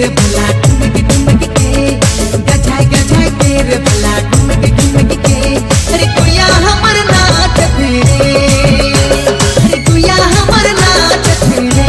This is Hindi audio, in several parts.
तेरे भला घूम के गजाय तेरे भला घूम के। अरे गुड़िया हमर नाच फेरे, अरे गुड़िया हमर नाच फेरे।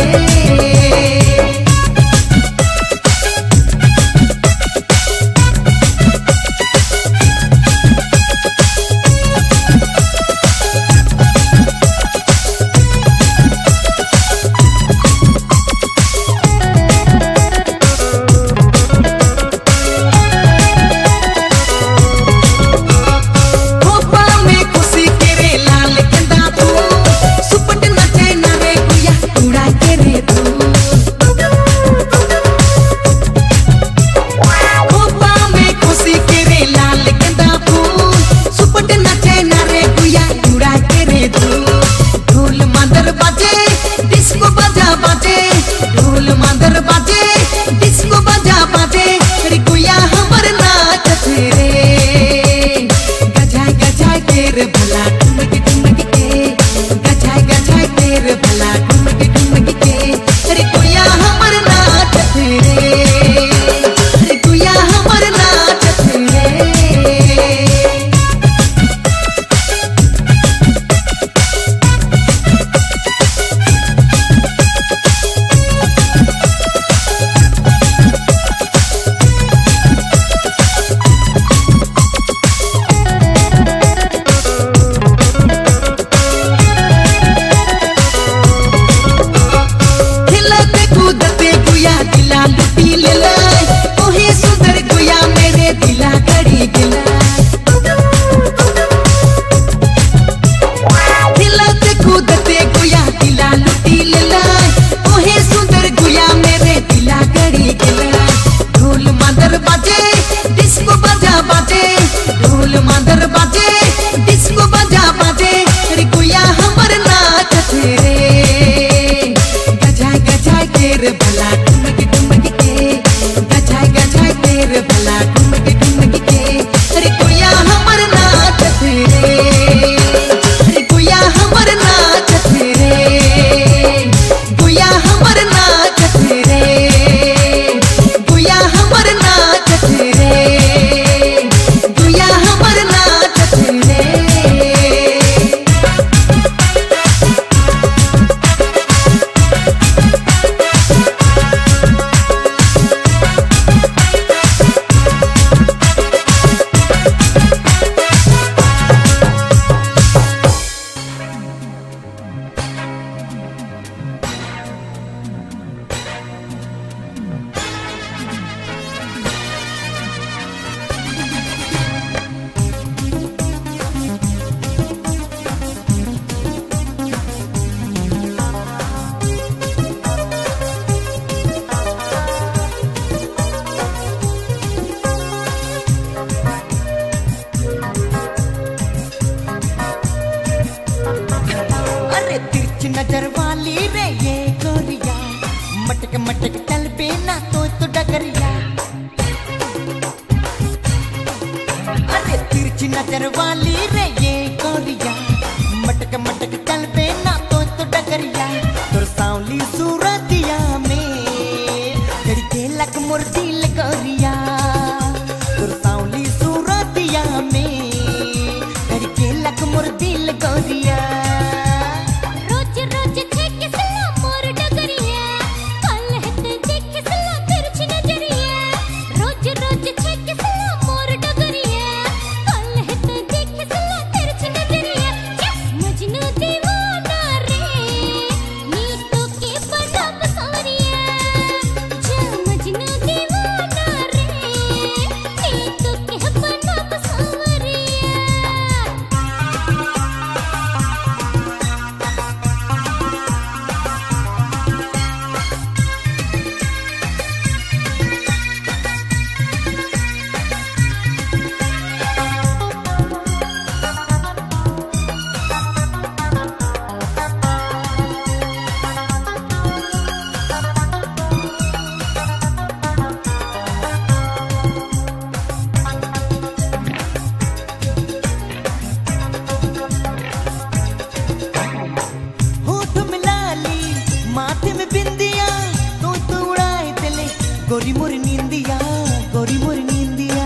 गोरी मोर निंदिया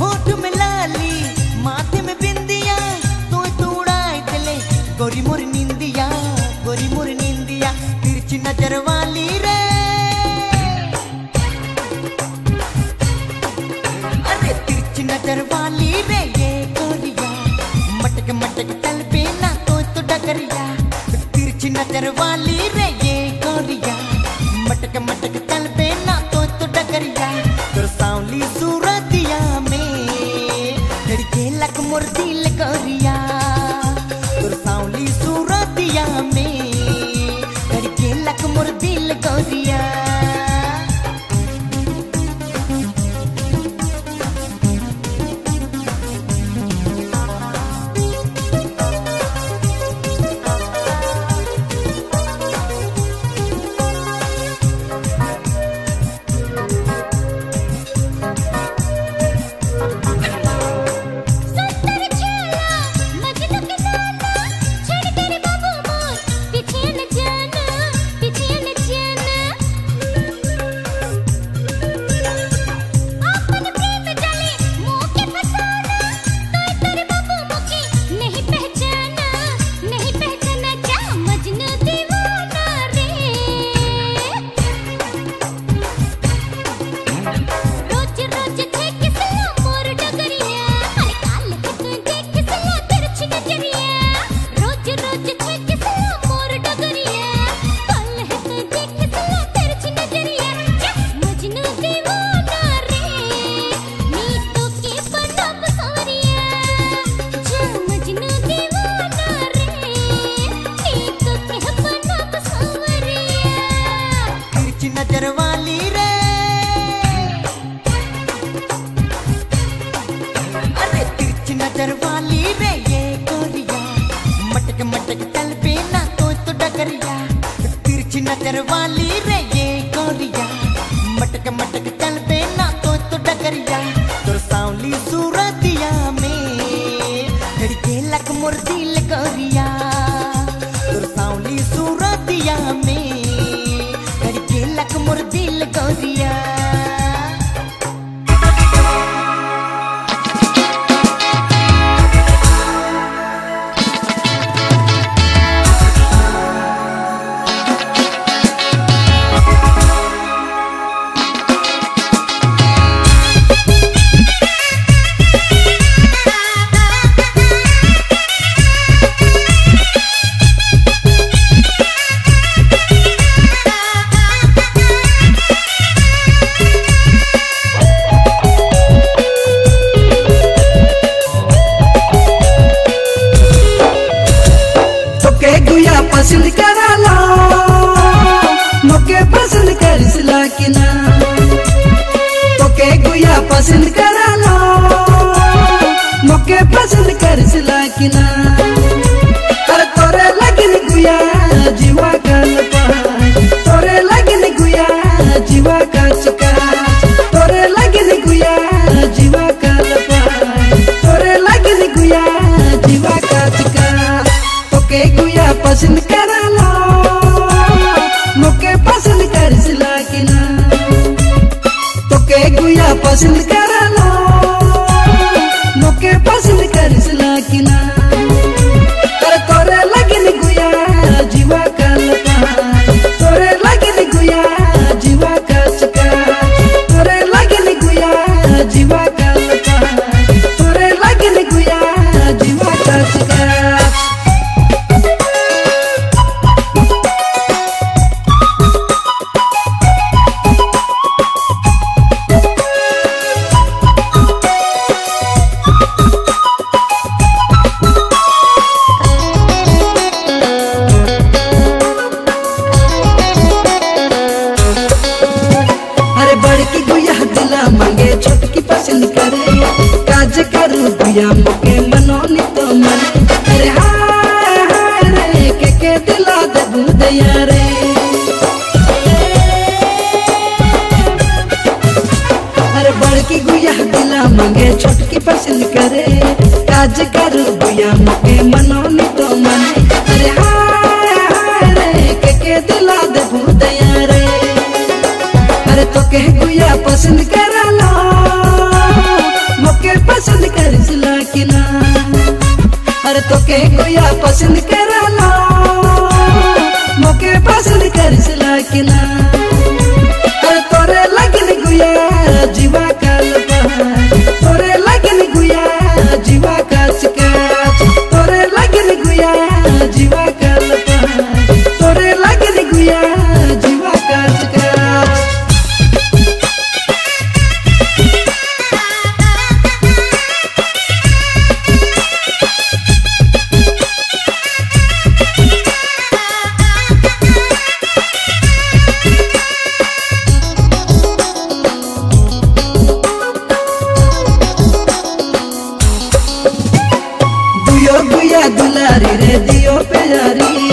होठ में लाली माथे में बिंदिया तो तूड़ाए तले गोरी मोर निंदिया तिरछी नजर वाली रे अरे तिरछी नजर वाली रे ये गोरिया मटक मटक तल पे ना तो डगरिया तिरछी नजर वाली रे ये गोरिया मटक मटक तल पे ना तो डगरिया तोर सांवली सूरतिया में लड़के लक मोर दिल गोरिया तोर सांवली सूरतिया में लड़के लक मोर दिल गोरिया नजर वाली रे ये गोरिया मटक मटक तल पे ना तो डगरिया तोर सांवली सूरतिया में लड़के लक मोर दिल गोरिया तोर सांवली सूरतिया में लड़के लक मोर दिल गोरिया पसंद करा ला मोके पसंद कर सिला के ना तोके गुया पसंद करा ला मोके पसंद कर सिला के ना अरे तोरे लगन गुया जीवा का पाए तोरे लगन गुया जीवा का चका तोरे लगन गुया जीवा का पाए तोरे लगन गुया जीवा का चका तोके गुया पसंद पसंद करा लो मोके पसंद कर सिला के ना अरे तोरे लगन गुया जीवा का पाए तोरे लगन गुया जीवा का चका तोरे लगन गुया जीवा का पाए तोरे लगन गुया जीवा का चका गुया मोके मनोनी तो मन अरे हाय हाय रे के दिला दबू दया रे अरे बड़की गुया दिला मांगे छोटकी पसंद करे काज करू गुया मोके मनोनी तो मन अरे हाय हाय रे के दिला दबू पर तो के कोया पसंद करला मोके पसंद कर सला के ना अरे तोरे लगन गुया जीवा काल बहार तोरे लगन गुया जीवा का शिकायत तोरे लगन गुया जीवा काल बहार तोरे लगन गुया जीवा का शिकायत। दुलारी रे दियो प्यारी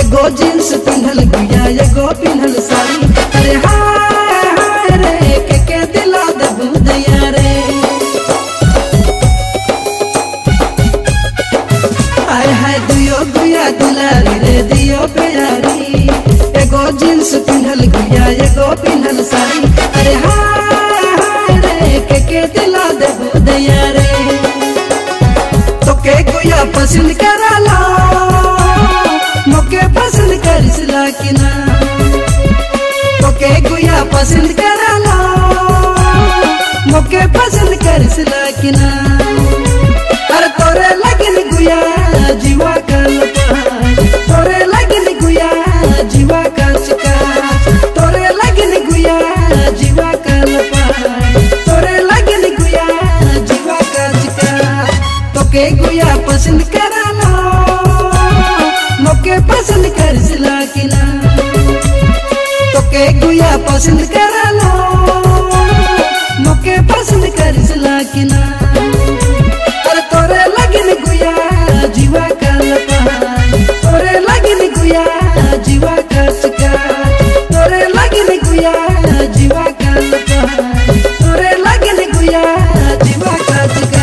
एगो जींस पिन्हल गुया एगो पिन्हल साड़ी अरे हाय हाय रे के दिला दबू दया रे हाय हाय दियो गुया दुलारी रे दियो प्यारी एगो जींस पिन्हल गुया एगो पिन्हल साड़ी अरे हाय हाय रे के दिला दबू दया रे तोके कोया पसंद करला मोके पसंद करसला के ना तोके कोया पसंद करला मोके पसंद करसला के ना अरे तोरे लगन गुया जीवा काल बहार तोरे लगन गुया जीवा का शिकायत तोरे लगन गुया जीवा काल बहार तोरे लगन गुया जीवा का शिकायत तोके गुया पसंद करला मोके पसंद करसला के ना तोके गुया पसंद करला मोके पसंद करसला के ना अरे तोरे लगन गुया जीवा काल बहार तोरे लगन गुया जीवा का शिकायत तोरे लगन गुया जीवा काल बहार तोरे लगन गुया जीवा का शिकायत।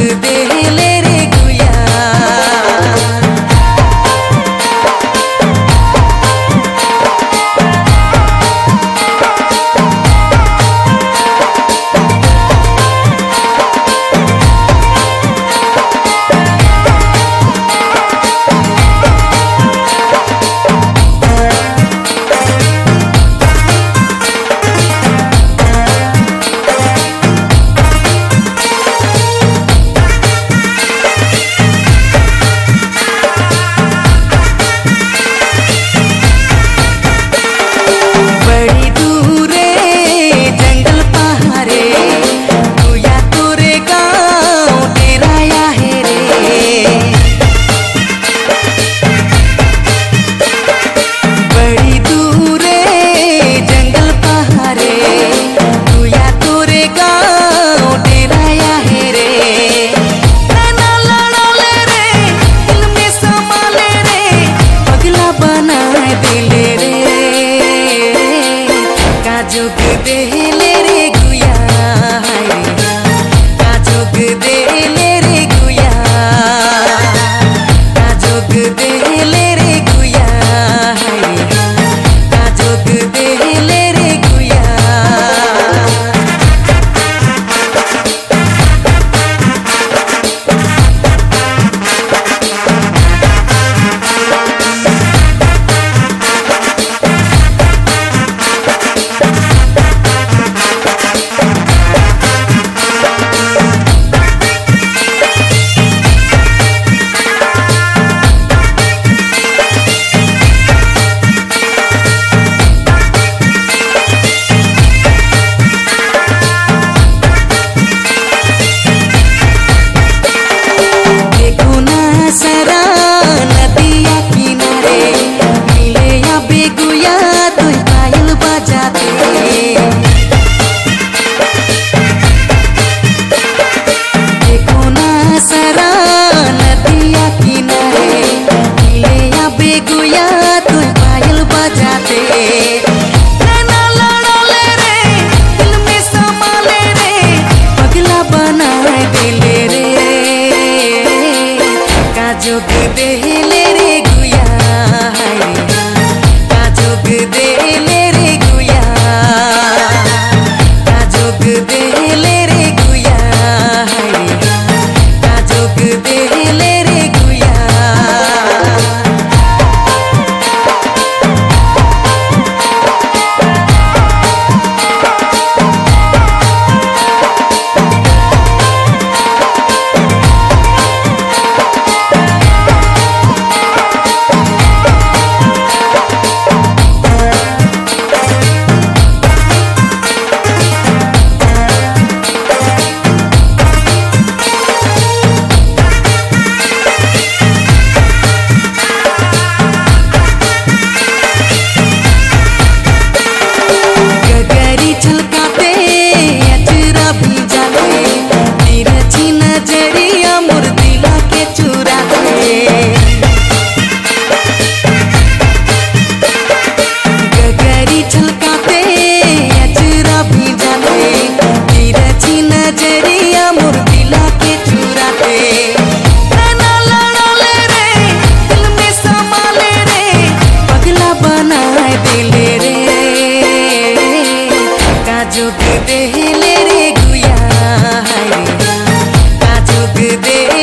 Good day. दिले रे काजोग दिले रे गुया काजोग दिले रे गुया काजोग दिले रे गुया काजोग दिले रे गुया। काजोग दिले रे गुया काजोग दिले।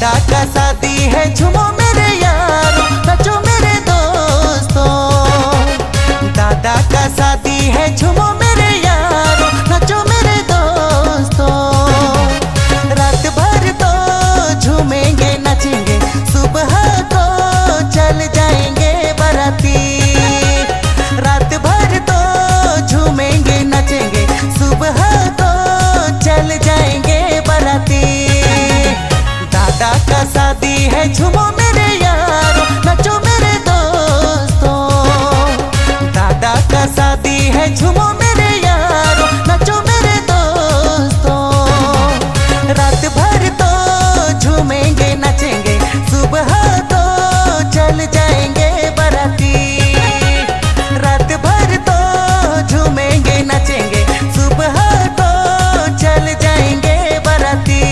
दादा का शादी है, झूमो मेरे यारो, नचो मेरे दोस्तों। दादा का शादी है, झूमो मेरे यारो, नचो मेरे दोस्तों। रात भर तो झूमेंगे नचेंगे, सुबह को चल जाएंगे बराती। रात भर तो झूमेंगे नचेंगे, सुबह को चल जाएंगे बराती। दादा का शादी है, झूमो मेरे यारो, नचो मेरे दोस्तों। दादा का शादी है, झूमो मेरे यारो, नचो मेरे दोस्तों। रात भर तो झूमेंगे नचेंगे, सुबह तो चल जाएंगे बराती। रात भर तो झूमेंगे नचेंगे, सुबह तो चल जाएंगे बराती।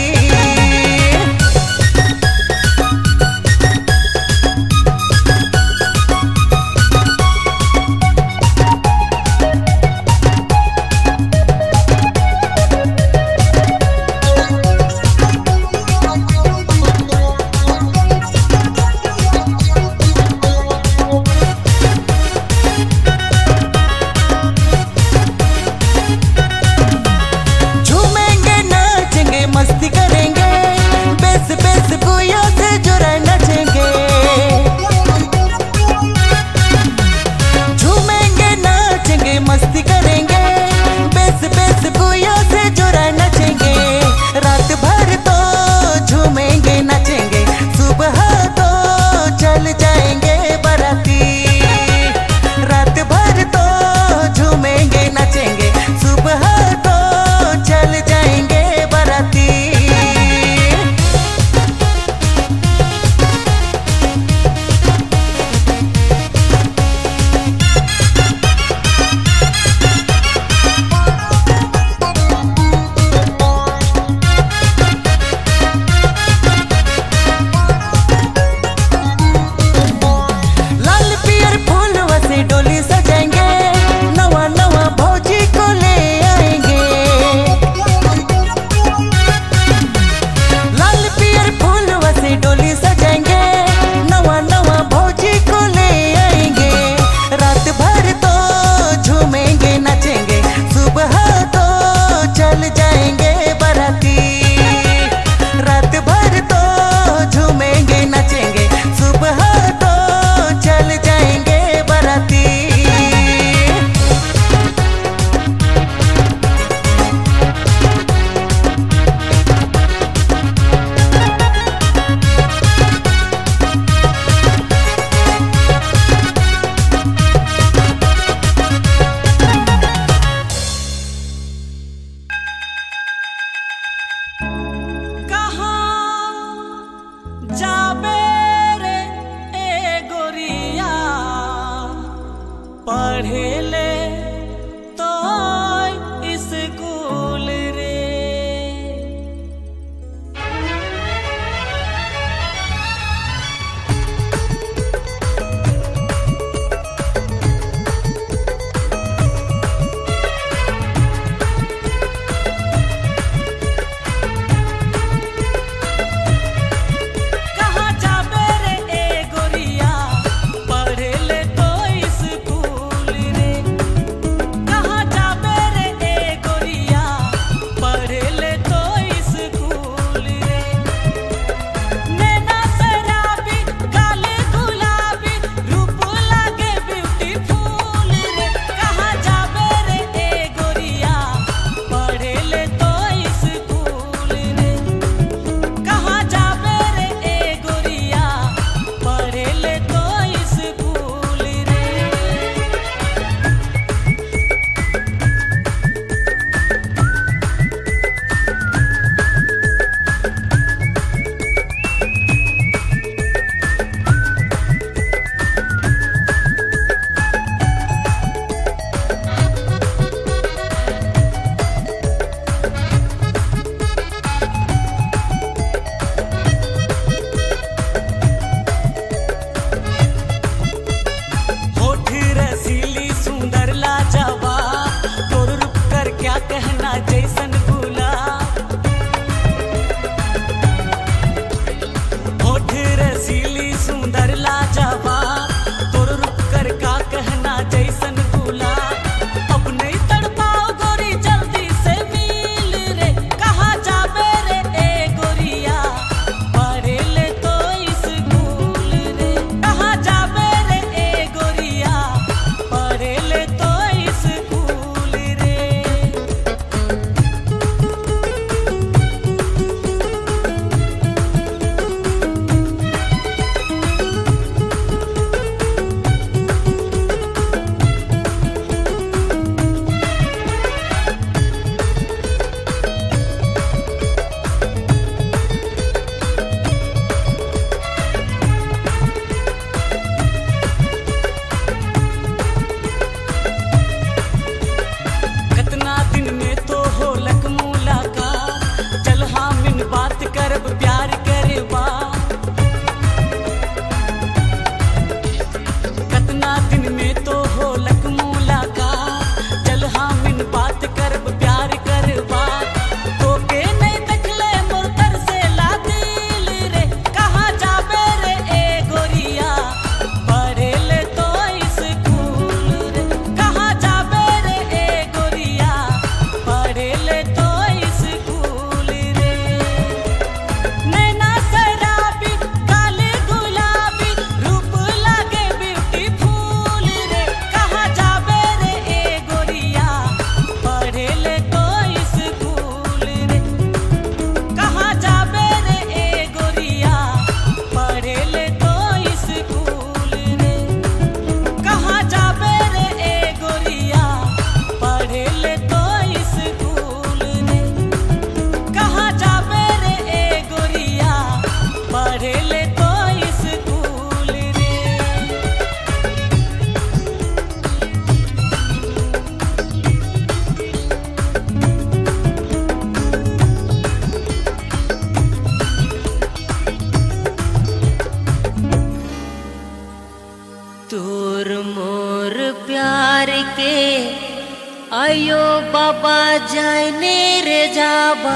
बाबा जाने रे जाबा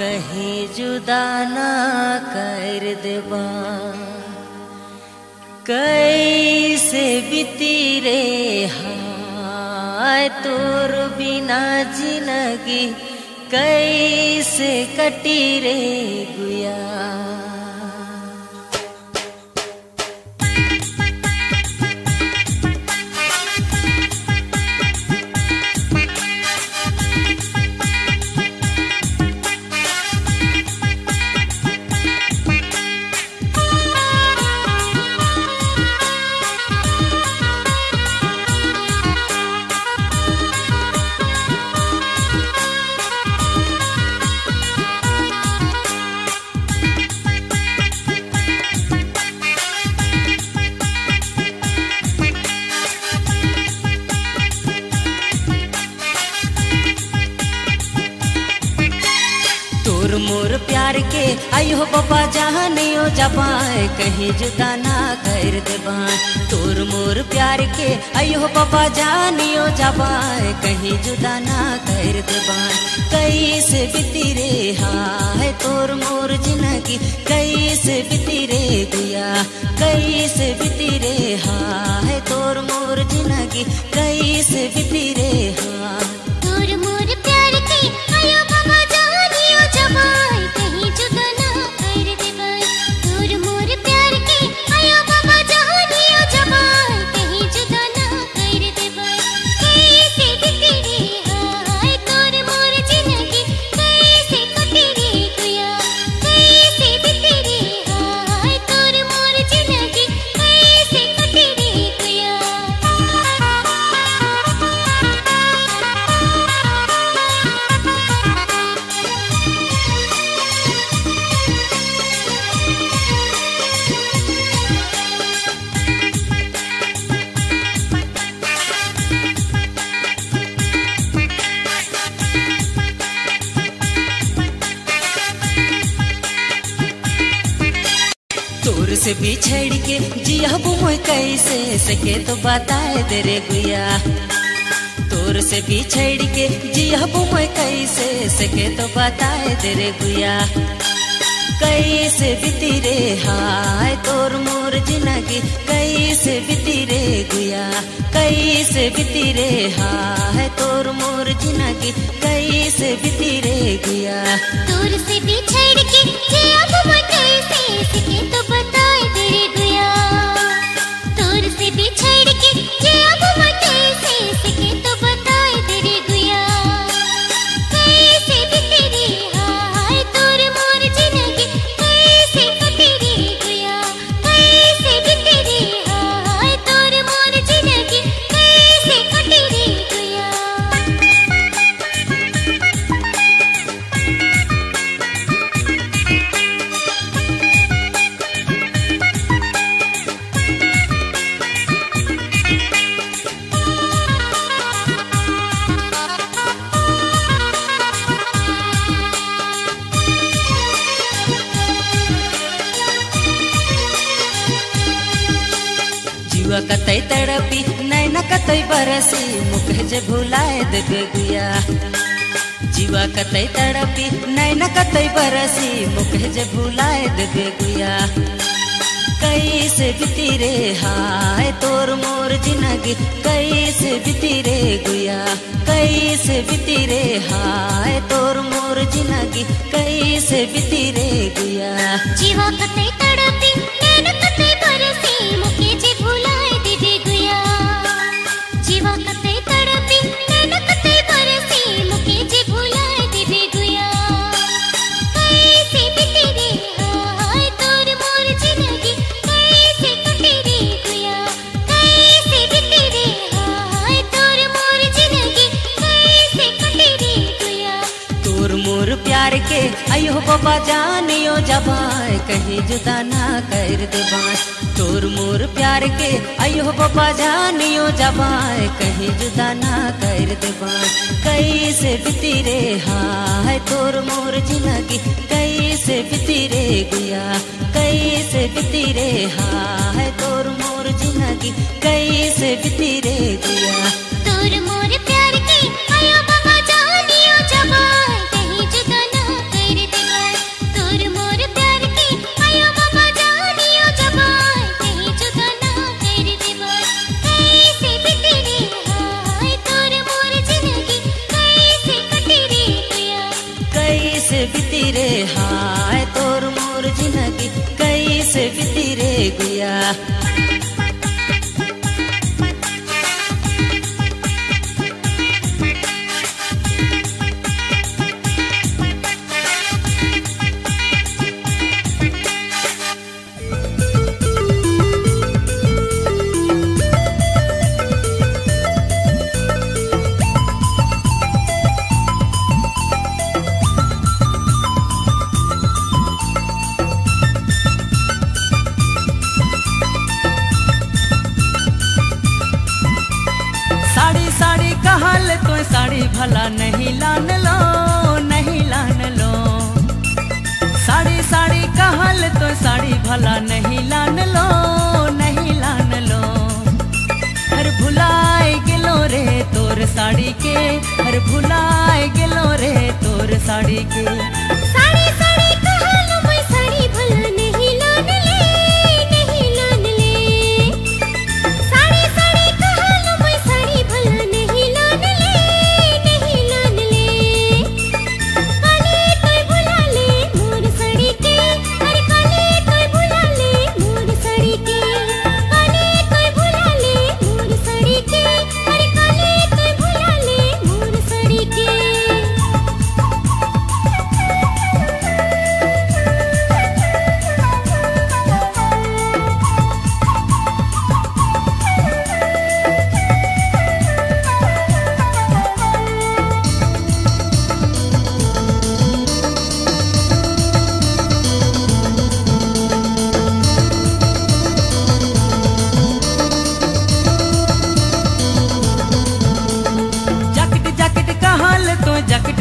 कहीं जुदा ना कर देबा। कैसे बीती रे हाय तोर बिना जिंदगी, कैसे कटी रे गुया। मोर प्यार के आई हो बाबा जहाँ नहीं हो जाबा कहीं जुदा ना कर देबा। तोर मोर प्यार के आई हो बाबा जहाँ नहीं हो जाबा कहीं जुदा ना कर देबा। कैसे बीती रे हाय तोर मोर जिंदगी, कैसे बीती रे गुया। कैसे बीती रे हाय तोर मोर जिंदगी, कैसे बीती रे हाय। तोर मोर प्यार के आयो बाबा जहाँ नहीं हो जाबा कहीं जुदा ना कर देबा। तोर मोर प्यार के आयो बाबा जहाँ नहीं हो जाबा कहीं जुदा ना कर देबा। कैसे बीती रे हाय तोर मोर जिंदगी, कैसे कटी रे गुया। कैसे बीती रे हाय तोर मोर जिंदगी, कैसे कटी रे गुया। से बिछड़ के जिया बुम कैसे सके तो बताए दे रे गुया। तोर से बिछड़ के जिया बुम कैसे सके तो बताए दे रे गुया। कैसे बीती रे हाय तोर मोर जिंदगी, कैसे बीती रे गुया। कैसे बीती रे हाय तोर मोर जिंदगी, कैसे बीती रे गुया। तोर से बिछड़ के जिया बुम कैसे सके तो बताए दे रे गुया। तोर से बिछड़ के जिया बुम कैसे सके तो बताए दे रे गुया। कैसे बीती रे हाय तोर मोर जिंदगी, कैसे कटी रे गुया। कैसे बीती रे हाय तोर मोर जिंदगी, कैसे कटी रे गुया। कतई तड़पी नैना कतई बरसी मुखजे भुलाए देबे गुया। जीवा कतई तड़पी नैना कतई बरसी मुखजे भुलाए देबे गुया। कैसे बीती रे हाय तोर मोर जिंदगी, कैसे बीती रे गुया। कैसे बीती रे हाय तोर मोर जिंदगी, कैसे बीती रे गुया। जीवा कतई तड़पी नैना कतई बरसी मुखजे भुलाए के आयो बाबा जानियो जाबा कहीं जुदा ना कर देबा। तोर मोर प्यार के आयो बाबा जानियो जाबा कहीं जुदा ना कर देबा। कैसे बीती रे हाय तोर मोर जिंदगी, कैसे बीती रे गुया। कैसे बीती रे हाय तोर मोर जिंदगी, कैसे बीती रे गुया। तोर मोर प्यार गया। साड़ी भला नहीं लान लो, नहीं लान लो। साड़ी साड़ी कहल तो साड़ी भला नहीं लान लो, नहीं लान लो। हर भुलाए गेलो रे तोर साड़ी के, हर भुलाए गेलो रे तोर साड़ी के। साड़ी साड़ी कहल मैं साड़ी भला नहीं लान ले, नहीं लान ले। साड़ी साड़ी कहल मैं साड़ी भला नहीं लान ले।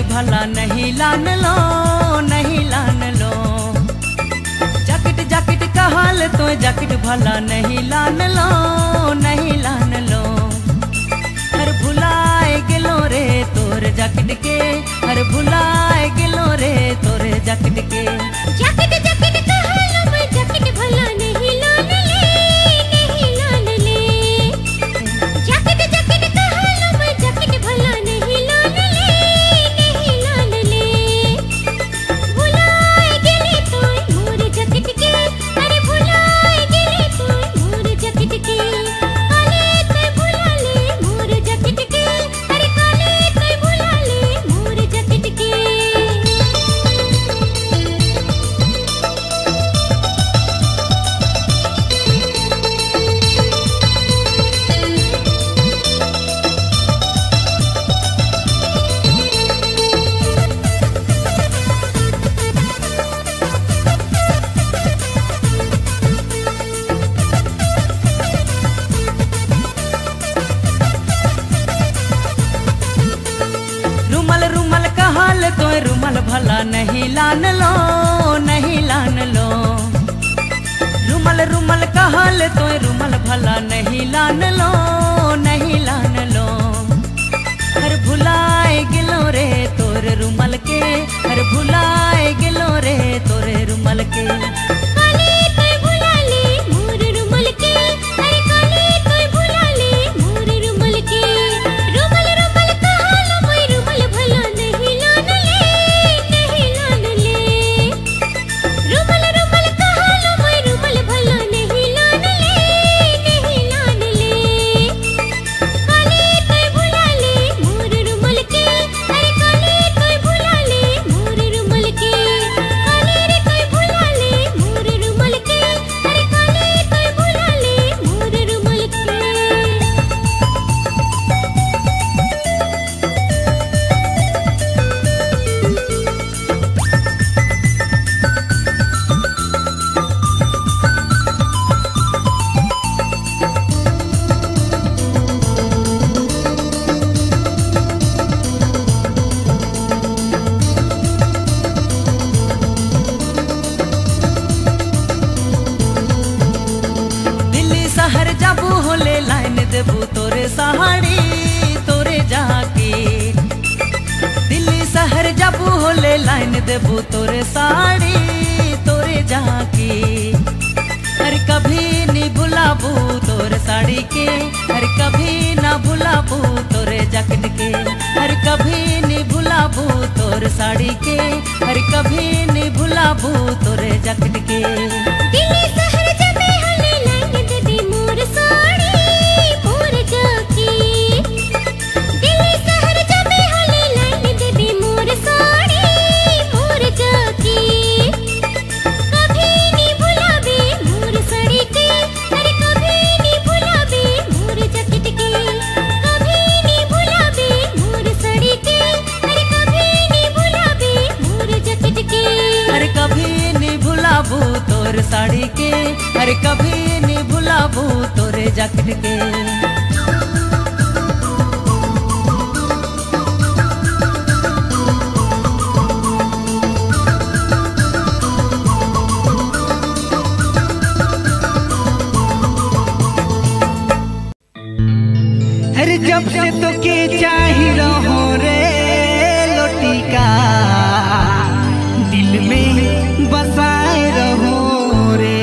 भला नहीं लान लो, नहीं लान लो। जैकेट जैकेट कहल तो जैकेट भला नहीं लान लो, नहीं लान लो। हर भुलाए गेलो रे तोर जैकेट के, हर भुलाए गेलो रे तोर जैकेट के। जैकेट जैकेट कहल मैं जैकेट भला नहीं लान ले, नहीं लान ले। जैकेट जैकेट कहल मैं जैकेट भला नहीं लान ले। रुमाल भला नहीं लान लो, नहीं लान लो। रुमाल रुमाल कहल तो रुमाल भला नहीं लान लो, नहीं लान लो। हर भुलाए गेलो रे तोर रुमाल के, हर भुलाए गेलो रे तोर रुमाल के। तोरे सहारे तोरे जाके दिल्ली शहर जाबू होले लाइन देबू तोरे सहारे तोरे जाके। हर कभी नहीं भुलाबू तोरे साड़ी के, हर कभी ना भुलाबू तोरे जैकेट के। हर कभी नहीं भुलाबू तोरे साड़ी के, हर कभी नहीं भुलाबू तोरे जैकेट के। दिल्ली शहर जाबे जैकेट के। अरे जब से तो के चाही रहो रे लोटिका, दिल में बसाए रहो रे।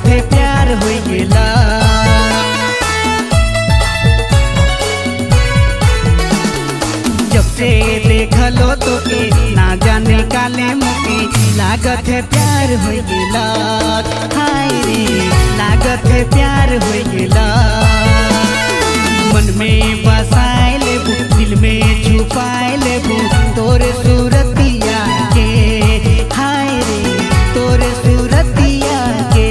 साथे प्यार हो गेला। जब से देखलो तो के ना जाने काले मुके लागत है प्यार हो गेला। हाय रे लागत है प्यार हो गेला। मन में बसाए लेबू दिल में छुपाए लेबू तोरे सूरतिया के। हाय रे तोरे सूरतिया के।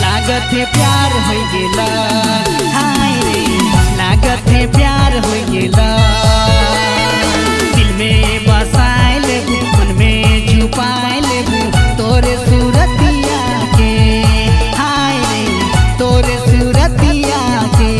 लागत है प्यार हो गेला। हाय रे लागत है प्यार हो गेला। दिल में बसाए लेबू मन में छुपाए लेबू तोरे सूरतिया के। हाय रे तोरे सूरतिया के।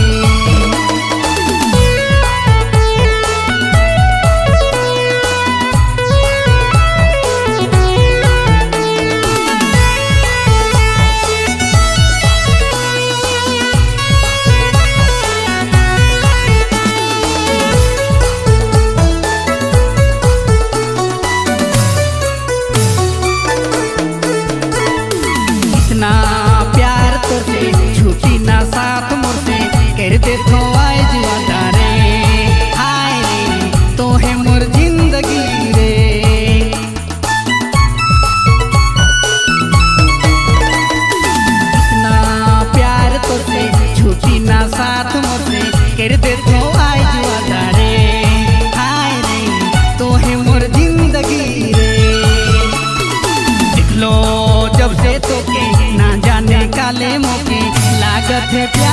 जब से तो के ना जाने काले मुके लागत है प्यार।